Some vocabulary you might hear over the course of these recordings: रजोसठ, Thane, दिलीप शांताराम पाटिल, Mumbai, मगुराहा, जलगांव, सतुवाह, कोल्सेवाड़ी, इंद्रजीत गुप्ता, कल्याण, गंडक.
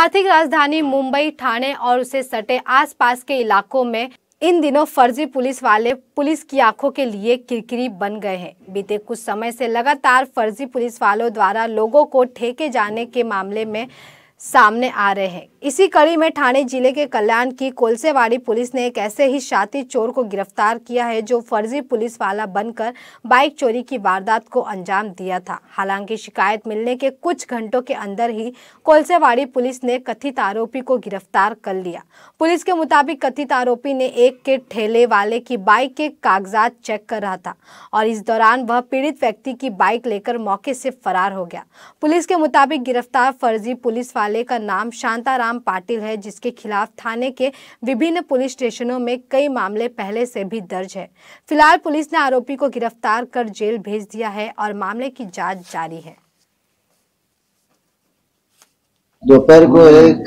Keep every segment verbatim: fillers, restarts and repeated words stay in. आर्थिक राजधानी मुंबई, ठाणे और उसे सटे आसपास के इलाकों में इन दिनों फर्जी पुलिस वाले पुलिस की आंखों के लिए किरकिरी बन गए हैं। बीते कुछ समय से लगातार फर्जी पुलिस वालों द्वारा लोगों को ठेके जाने के मामले में सामने आ रहे हैं। इसी कड़ी में ठाणे जिले के कल्याण की कोल्सेवाड़ी पुलिस ने एक ऐसे ही शातिर चोर को गिरफ्तार किया है जो फर्जी पुलिस वाला बनकर बाइक चोरी की वारदात को अंजाम दिया था। हालांकि शिकायत मिलने के कुछ घंटों के अंदर ही कोल्सेवाड़ी पुलिस ने कथित आरोपी को गिरफ्तार कर लिया। पुलिस के मुताबिक कथित आरोपी ने एक के ठेले वाले की बाइक के कागजात चेक कर रहा था और इस दौरान वह पीड़ित व्यक्ति की बाइक लेकर मौके से फरार हो गया। पुलिस के मुताबिक गिरफ्तार फर्जी पुलिस वाले का नाम शांताराम पार्टील है, जिसके खिलाफ थाने के विभिन्न पुलिस स्टेशनों में कई मामले पहले से भी दर्ज है। फिलहाल पुलिस ने आरोपी को गिरफ्तार कर जेल भेज दिया है और मामले की जांच जारी है। दोपहर को एक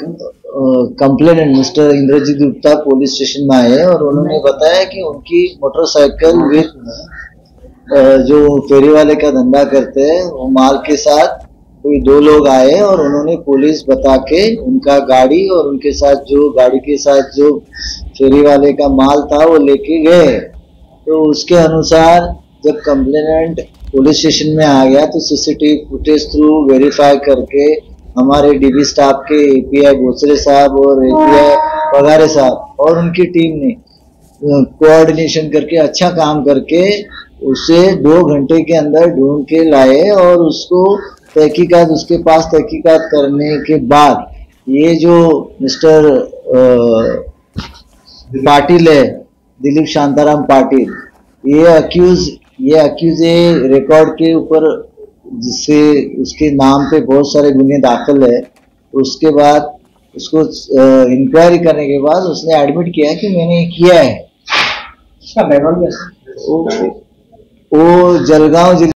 complainant mister इंद्रजीत गुप्ता police station में आए और उन्होंने बताया कि उनकी मोटरसाइकिल विद जो फेरी वाले का धंधा करते हैं वो माल के साथ कोई दो लोग आए और उन्होंने पुलिस बता के उनका गाड़ी और उनके साथ जो गाड़ी के साथ जो फेरी वाले का माल था वो लेके गए। तो उसके अनुसार जब कंप्लेनेंट पुलिस स्टेशन में आ गया तो सीसीटीवी फुटेज थ्रू वेरीफाई करके हमारे डीबी स्टाफ के एपीआई गोसरे साहब और एपीआई पगारे साहब और उनकी टीम ने कोऑर्डिनेशन करके अच्छा काम करके उसे दो घंटे के अंदर ढूंढ के लाए और उसको तहकीकात उसके पास तहकीकात करने के बाद ये जो मिस्टर पाटिल है, दिलीप शांताराम पाटिल, ये अक्यूज ये अक्यूज रिकॉर्ड के ऊपर जिससे उसके नाम पे बहुत सारे गुने दाखिल है। उसके बाद उसको इंक्वायरी करने के बाद उसने एडमिट किया कि मैंने किया है। वो, वो जलगांव जिले